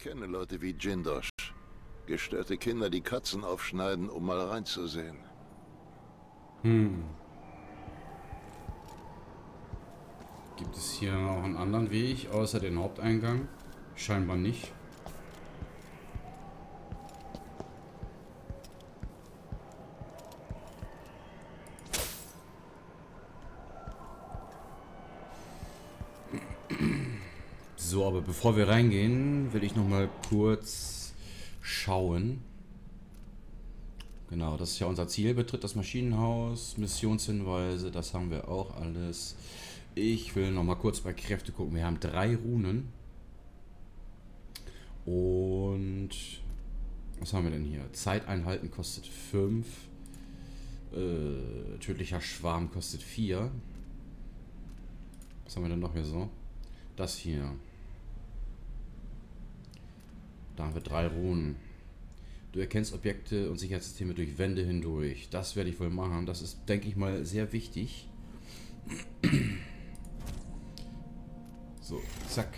Ich kenne Leute wie Jindosh. Gestörte Kinder, die Katzen aufschneiden, um mal reinzusehen. Hm. Gibt es hier noch einen anderen Weg, außer den Haupteingang? Scheinbar nicht. So, aber bevor wir reingehen, will ich noch mal kurz schauen. Genau, das ist ja unser Ziel. Betritt das Maschinenhaus, Missionshinweise, das haben wir auch alles. Ich will noch mal kurz bei Kräfte gucken. Wir haben 3 Runen. Und was haben wir denn hier? Zeit einhalten kostet 5. Tödlicher Schwarm kostet 4. Was haben wir denn noch hier so? Das hier. Da haben wir 3 Runen. Du erkennst Objekte und Sicherheitssysteme durch Wände hindurch. Das werde ich wohl machen. Das ist, denke ich mal, sehr wichtig. So, zack.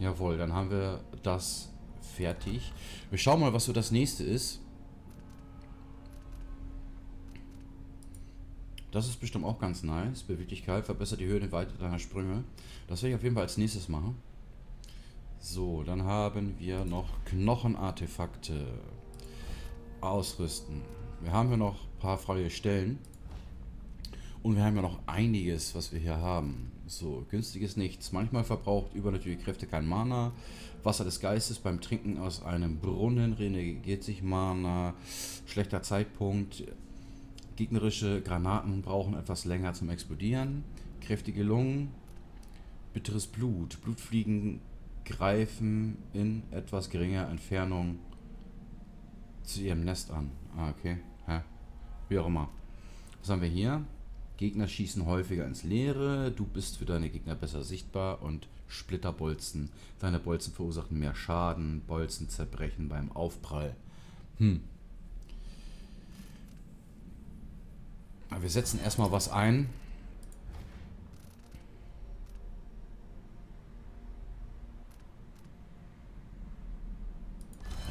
Jawohl, dann haben wir das fertig. Wir schauen mal, was so das nächste ist. Das ist bestimmt auch ganz nice. Beweglichkeit, verbessert die Höhe und Weite deiner Sprünge. Das werde ich auf jeden Fall als nächstes machen. So, dann haben wir noch Knochenartefakte. Ausrüsten. Wir haben ja noch ein paar freie Stellen. Und wir haben ja noch einiges, was wir hier haben. So, günstiges Nichts. Manchmal verbraucht übernatürliche Kräfte kein Mana. Wasser des Geistes beim Trinken aus einem Brunnen. Regeneriert sich Mana. Schlechter Zeitpunkt. Gegnerische Granaten brauchen etwas länger zum Explodieren. Kräftige Lungen. Bitteres Blut. Blutfliegen greifen in etwas geringer Entfernung zu ihrem Nest an. Ah, okay. Hä? Wie auch immer. Was haben wir hier? Gegner schießen häufiger ins Leere, du bist für deine Gegner besser sichtbar und Splitterbolzen. Deine Bolzen verursachen mehr Schaden, Bolzen zerbrechen beim Aufprall. Hm. Aber wir setzen erstmal was ein.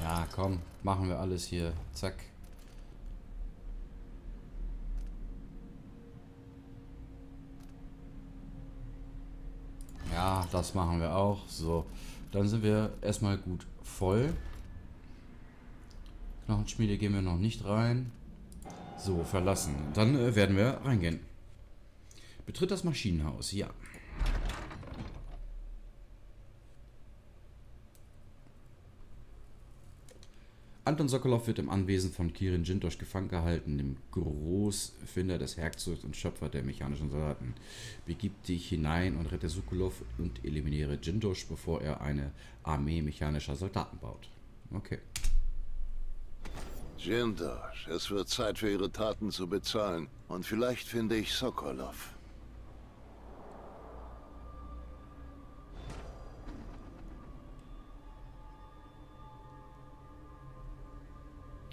Ja, komm, machen wir alles hier. Zack. Ja, das machen wir auch. So, dann sind wir erstmal gut voll. Knochenschmiede gehen wir noch nicht rein. So, verlassen. Dann werden wir reingehen. Betritt das Maschinenhaus, ja. Anton Sokolov wird im Anwesen von Kirin Jindosh gefangen gehalten, dem Großfinder des Werkzeugs und Schöpfer der mechanischen Soldaten. Begib dich hinein und rette Sokolov und eliminiere Jindosh, bevor er eine Armee mechanischer Soldaten baut. Okay. Jindosh, es wird Zeit für ihre Taten zu bezahlen. Und vielleicht finde ich Sokolov.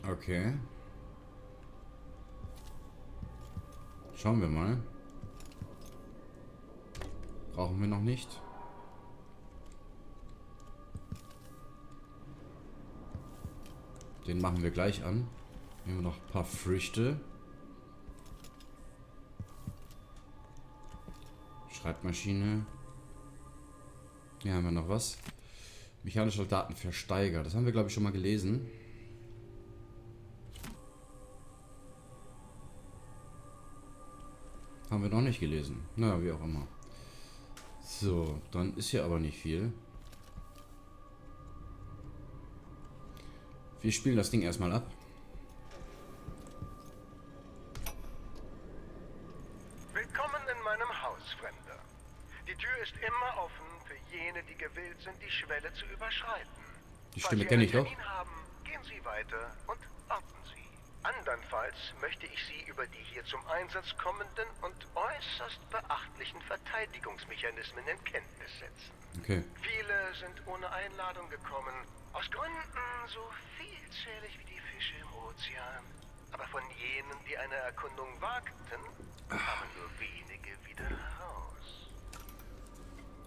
Okay. Schauen wir mal. Brauchen wir noch nicht. Den machen wir gleich an. Nehmen wir noch ein paar Früchte. Schreibmaschine. Hier haben wir noch was. Mechanische Datenversteiger. Das haben wir, glaube ich, schon mal gelesen. Haben wir noch nicht gelesen. Naja, wie auch immer. So, dann ist hier aber nicht viel. Wir spielen das Ding erstmal ab. Willkommen in meinem Haus, Fremder. Die Tür ist immer offen für jene, die gewillt sind, die Schwelle zu überschreiten. Die Stimme kenne ich doch. Gehen Sie weiter und warten Sie. Andernfalls möchte ich Sie über die hier zum Einsatz kommenden und äußerst beachtlichen Verteidigungsmechanismen in Kenntnis setzen. Okay. Viele sind ohne Einladung gekommen, aus Gründen so vielzählig wie die Fische im Ozean. Aber von jenen, die eine Erkundung wagten, kamen nur wenige wieder raus.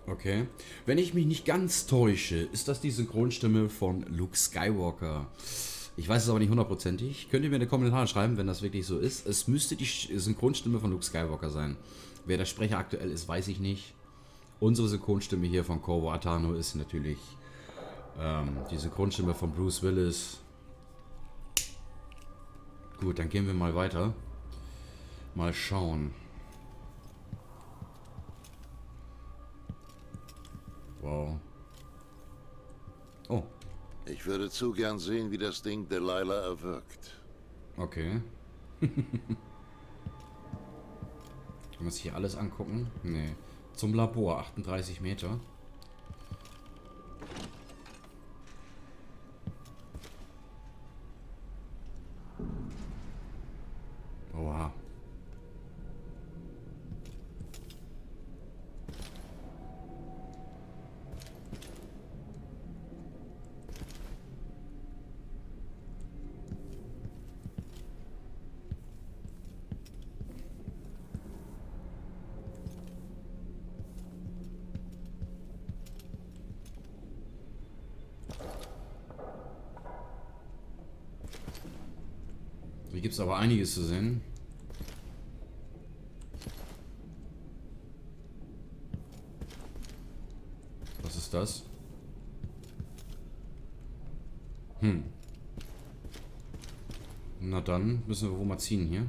Okay. Wenn ich mich nicht ganz täusche, ist das die Synchronstimme von Luke Skywalker. Ich weiß es aber nicht hundertprozentig. Könnt ihr mir in die Kommentare schreiben, wenn das wirklich so ist. Es müsste die Synchronstimme von Luke Skywalker sein. Wer der Sprecher aktuell ist, weiß ich nicht. Unsere Synchronstimme hier von Corvo Attano ist natürlich die Synchronstimme von Bruce Willis. Gut, dann gehen wir mal weiter. Mal schauen. Wow. Oh. Ich würde zu gern sehen, wie das Ding Delilah erwirkt. Okay. Kann man sich hier alles angucken? Nee. Zum Labor, 38 Meter. Oha. Hier gibt es aber einiges zu sehen. Was ist das? Hm. Na dann müssen wir wohl mal ziehen hier.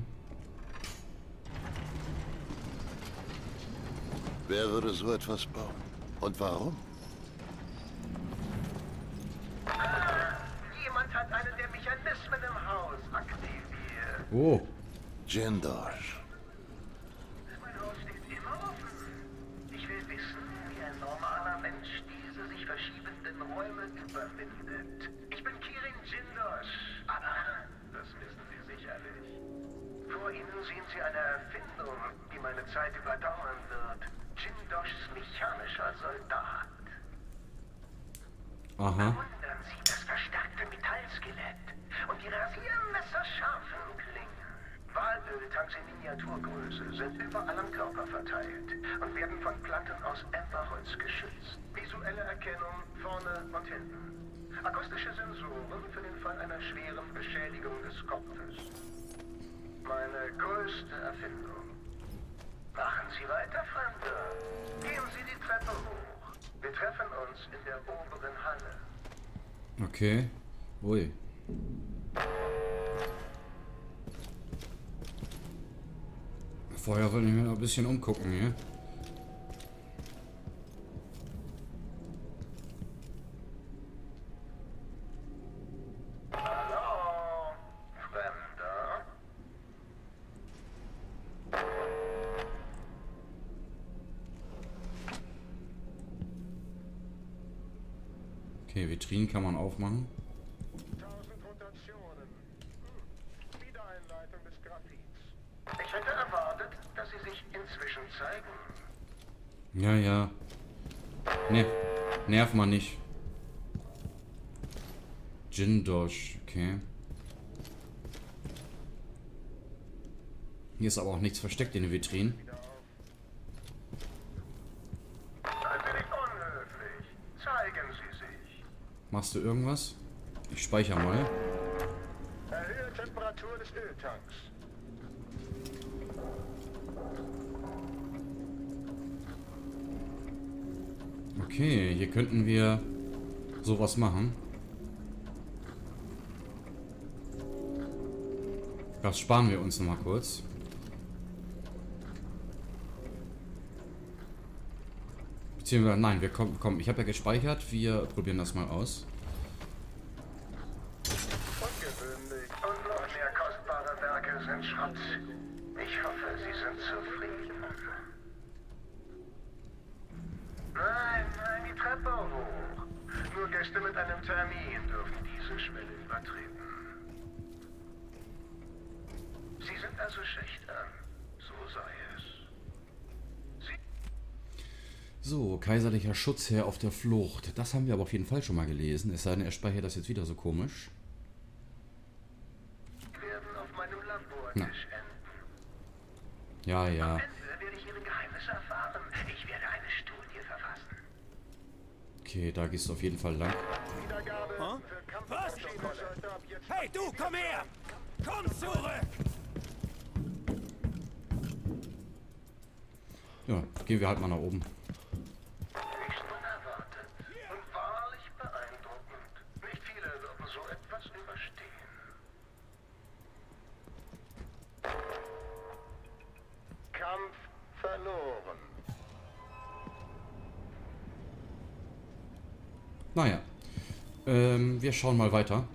Wer würde so etwas bauen? Und warum? Oh. Jindosh. Mein Haus steht immer offen. Ich will wissen, wie ein normaler Mensch diese sich verschiebenden Räume überwindet. Ich bin Kirin Jindosh, aber das wissen Sie sicherlich. Vor Ihnen sehen Sie eine Erfindung, die meine Zeit überdauern wird. Jindoshs mechanischer Soldat. Aha. Bewundern Sie das verstärkte Metallskelett und die rasiermesserscharfen Klingen. Walöltanks in Miniaturgröße sind überall am Körper verteilt und werden von Platten aus Emberholz geschützt. Visuelle Erkennung vorne und hinten. Akustische Sensoren für den Fall einer schweren Beschädigung des Kopfes. Meine größte Erfindung. Machen Sie weiter, Fremde. Gehen Sie die Treppe hoch. Wir treffen uns in der oberen Halle. Okay. Ui. Vorher wollte ich mir noch ein bisschen umgucken hier. Hallo, Fremder. Okay, Vitrinen kann man aufmachen. 1000 Rotationen. Wiedereinleitung des Graphits. Ich hätte erwartet, dass Sie sich inzwischen zeigen. Ja, ja. Ne, nerv mal nicht. Jindosh, okay. Hier ist aber auch nichts versteckt in den Vitrinen. Natürlich unhöflich. Zeigen Sie sich. Machst du irgendwas? Ich speichere mal. Erhöhe Temperatur des Öltanks. Okay, hier könnten wir sowas machen. Das sparen wir uns nochmal kurz. Beziehungsweise, nein, wir kommen. Komm, ich habe ja gespeichert. Wir probieren das mal aus. Ungewöhnlich. Und noch mehr kostbare Werke sind Schrott. Ich hoffe, Sie sind zufrieden. Nein, nein, die Treppe hoch. Nur Gäste mit einem Termin dürfen diese Schwelle übertreten. Sie sind also schüchtern. So sei es. Sie so, kaiserlicher Schutzherr auf der Flucht. Das haben wir aber auf jeden Fall schon mal gelesen. Es sei denn, er speichert das jetzt wieder so komisch. Sie werden auf meinem Labortisch enden. Ja, ja. Am Ende werde ich Ihre Geheimnisse erfahren. Ich werde eine Studie verfassen. Okay, da gehst du auf jeden Fall lang. Huh? Was? Hey, du, komm her! Komm zurück! Ja, gehen wir halt mal nach oben. Nicht unerwartet und wahrlich beeindruckend. Nicht viele würden so etwas überstehen. Kampf verloren. Naja. Wir schauen mal weiter.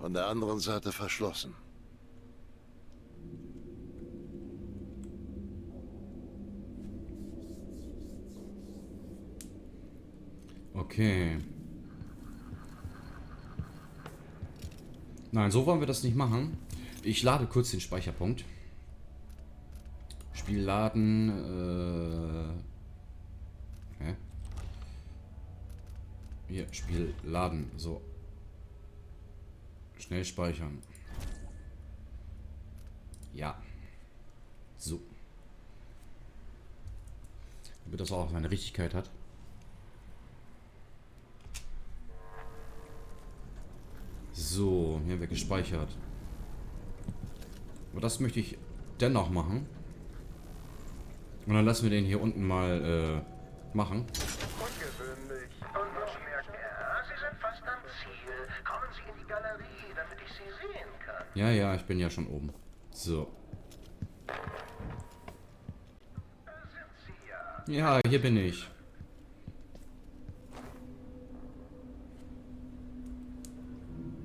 Von der anderen Seite verschlossen. Okay. Nein, so wollen wir das nicht machen. Ich lade kurz den Speicherpunkt. Spiel laden. Okay. Hier, Spiel laden. So. Schnell speichern. Ja. So. Damit das auch seine Richtigkeit hat. So, hier wird gespeichert. Aber das möchte ich dennoch machen. Und dann lassen wir den hier unten mal machen. Ungewöhnlich. Unbemerkt. Ja, Sie sind fast am Ziel. Kommen Sie in die Galerie, damit ich Sie sehen kann. Ja, ja, ich bin ja schon oben. So. Da sind Sie ja. Ja, hier bin ich.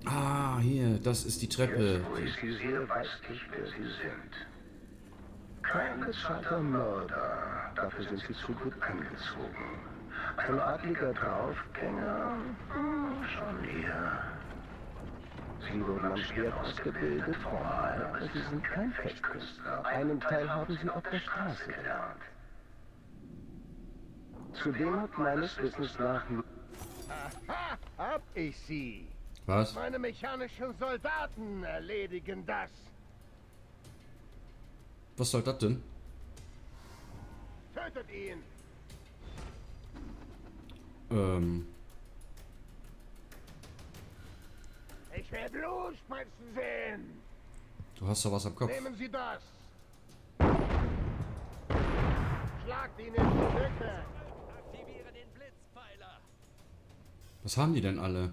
Ah, hier, das ist die Treppe. Jetzt, wo ich Sie sehe, weiß ich, wer Sie sind. Kein bezahlter Mörder, dafür sind Sie zu gut angezogen. Ein adliger Draufgänger, schon eher. Sie wurden am Schwert ausgebildet, formal, aber Sie sind kein Fechtkünstler. Einen Teil haben Sie auf der Straße gelernt. Zudem hat meines Wissens nach... Aha, hab ich Sie. Was? Meine mechanischen Soldaten erledigen das. Was soll das denn? Tötet ihn! Ich werde Blut spritzen sehen! Du hast doch was am Kopf. Nehmen Sie das! Schlagt ihn in die Lücke! Aktiviere den Blitzpfeiler! Was haben die denn alle?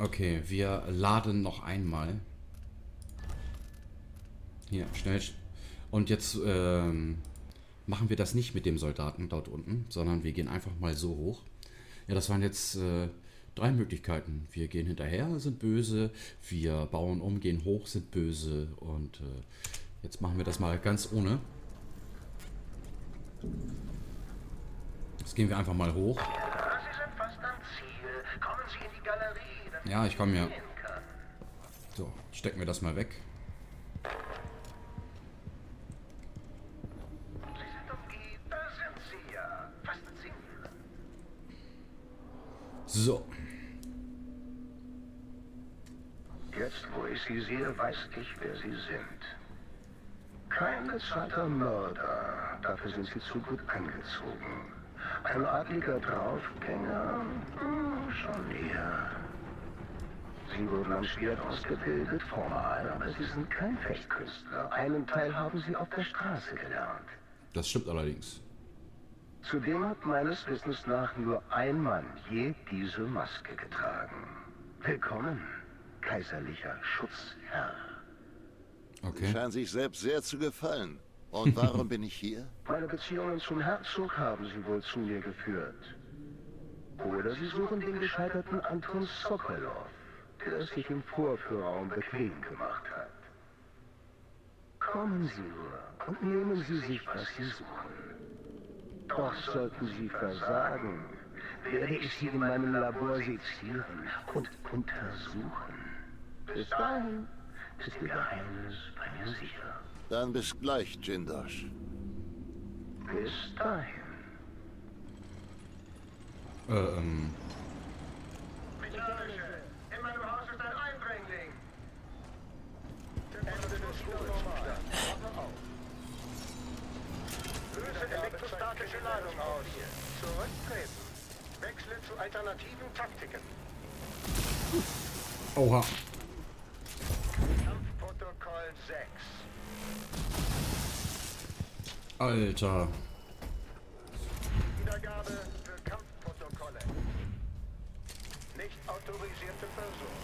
Okay, wir laden noch einmal. Hier, schnell. Und jetzt machen wir das nicht mit dem Soldaten dort unten, sondern wir gehen einfach mal so hoch. Ja, das waren jetzt drei Möglichkeiten. Wir gehen hinterher, sind böse. Wir bauen um, gehen hoch, sind böse. Und jetzt machen wir das mal ganz ohne. Jetzt gehen wir einfach mal hoch. Ja, Sie sind fast am Ziel. Kommen Sie in die Galerie. Ja, ich komme ja. So, stecken wir das mal weg. So. Jetzt, wo ich Sie sehe, weiß ich, wer Sie sind. Kein bezahlter Mörder, dafür sind Sie zu gut angezogen. Ein adliger Draufgänger, schon eher. Sie wurden am Schwert ausgebildet, formal, aber Sie sind kein Fechtkünstler. Einen Teil haben Sie auf der Straße gelernt. Das stimmt allerdings. Zudem hat meines Wissens nach nur ein Mann je diese Maske getragen. Willkommen, kaiserlicher Schutzherr. Okay. Sie scheinen sich selbst sehr zu gefallen. Und warum bin ich hier? Meine Beziehungen zum Herzog haben Sie wohl zu mir geführt. Oder Sie suchen den gescheiterten Anton Sokolov, der es sich im Vorführraum bequem gemacht hat. Kommen Sie nur und nehmen Sie sich, was Sie suchen. Doch sollten Sie versagen, werde ich Sie in meinem Labor sezieren und untersuchen. Bis dahin ist Ihr Geheimnis bei mir sicher. Dann bis gleich, Jindosh. Bis dahin. Mechanische, in meinem Haus ist ein Eindringling. Löse elektrostatische Ladung aus. Zurücktreten. Wechsle zu alternativen Taktiken. Oha. Kampfprotokoll 6. Alter. Wiedergabe für Kampfprotokolle. Nicht autorisierte Person.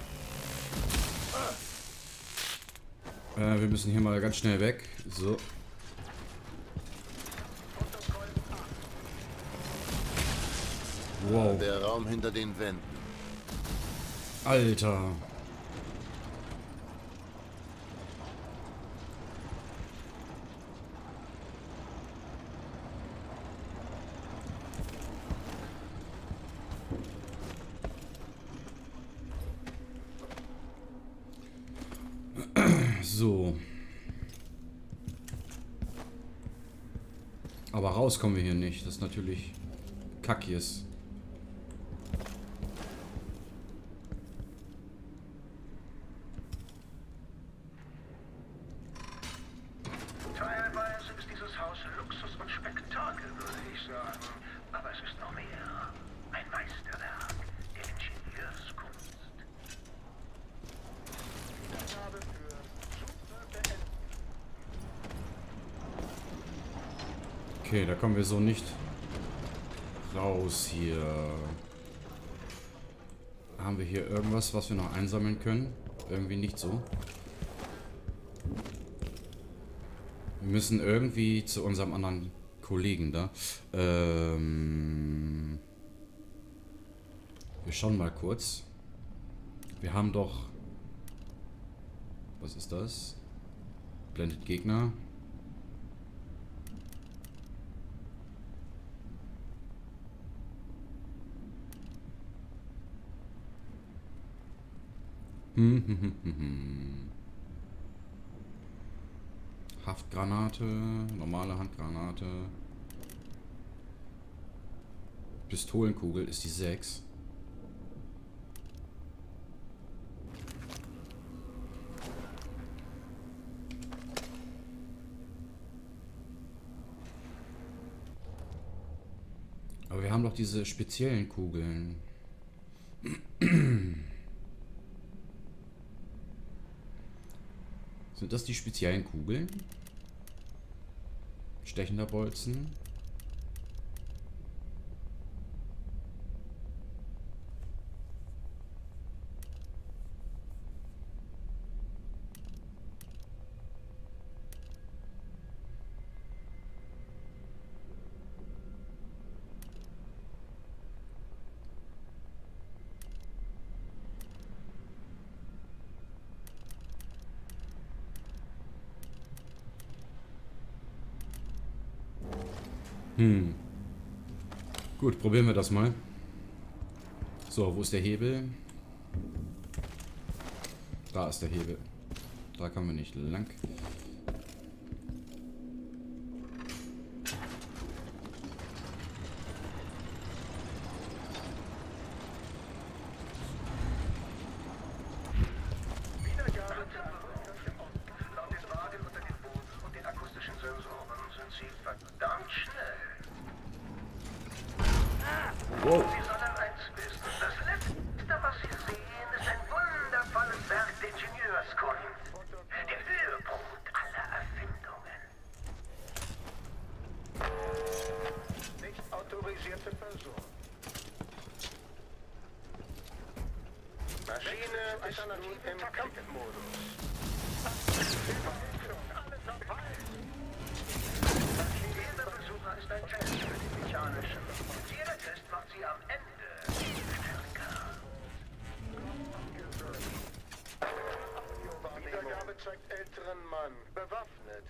Wir müssen hier mal ganz schnell weg. So. Wow. Der Raum hinter den Wänden. Alter. So. Aber raus kommen wir hier nicht. Das ist natürlich Kackjes. Okay, da kommen wir so nicht raus hier. Haben wir hier irgendwas, was wir noch einsammeln können? Irgendwie nicht so. Wir müssen irgendwie zu unserem anderen Kollegen da. Wir schauen mal kurz. Wir haben doch... Was ist das? Blendet Gegner. Haftgranate, normale Handgranate. Pistolenkugel ist die 6. Aber wir haben doch diese speziellen Kugeln. Sind das die speziellen Kugeln? Stechender Bolzen. Gut, probieren wir das mal. So, wo ist der Hebel? Da ist der Hebel. Da kommen wir nicht lang. Wow. Sie sollen eins wissen. Das Letzte, was Sie sehen, ist ein wundervolles Werk der Ingenieurskunst. Der Höhepunkt aller Erfindungen. Nicht autorisierte Person. Maschine ist nun im Kampfmodus. Alles am Fall. Jeder Besucher ist ein Test für die mechanischen. Und jeder Test macht sie am Ende stärker. Wiedergabe zeigt älteren Mann. Bewaffnet.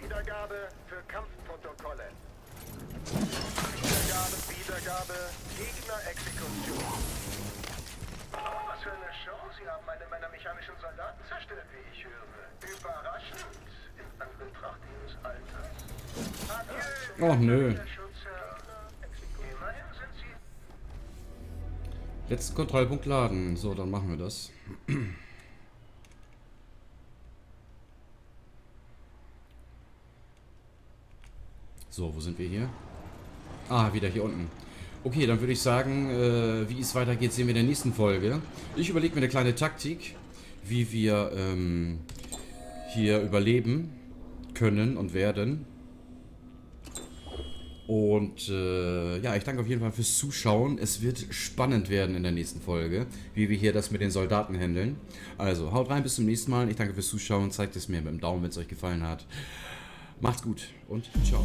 Wiedergabe für Kampfprotokolle. Wiedergabe, Gegnerexekution. Oh, was für eine Show. Sie haben einen meiner mechanischen Soldaten zerstört, wie ich höre. Überraschend. Anbetracht dieses Alters. Oh nö. Letzten Kontrollpunkt laden. So, dann machen wir das. So, wo sind wir hier? Ah, wieder hier unten. Okay, dann würde ich sagen, wie es weitergeht, sehen wir in der nächsten Folge. Ich überlege mir eine kleine Taktik, wie wir hier überleben können und werden. Und ja, ich danke auf jeden Fall fürs Zuschauen. Es wird spannend werden in der nächsten Folge, wie wir hier das mit den Soldaten handeln. Also, haut rein, bis zum nächsten Mal. Ich danke fürs Zuschauen. Zeigt es mir mit dem Daumen, wenn es euch gefallen hat. Macht's gut und ciao.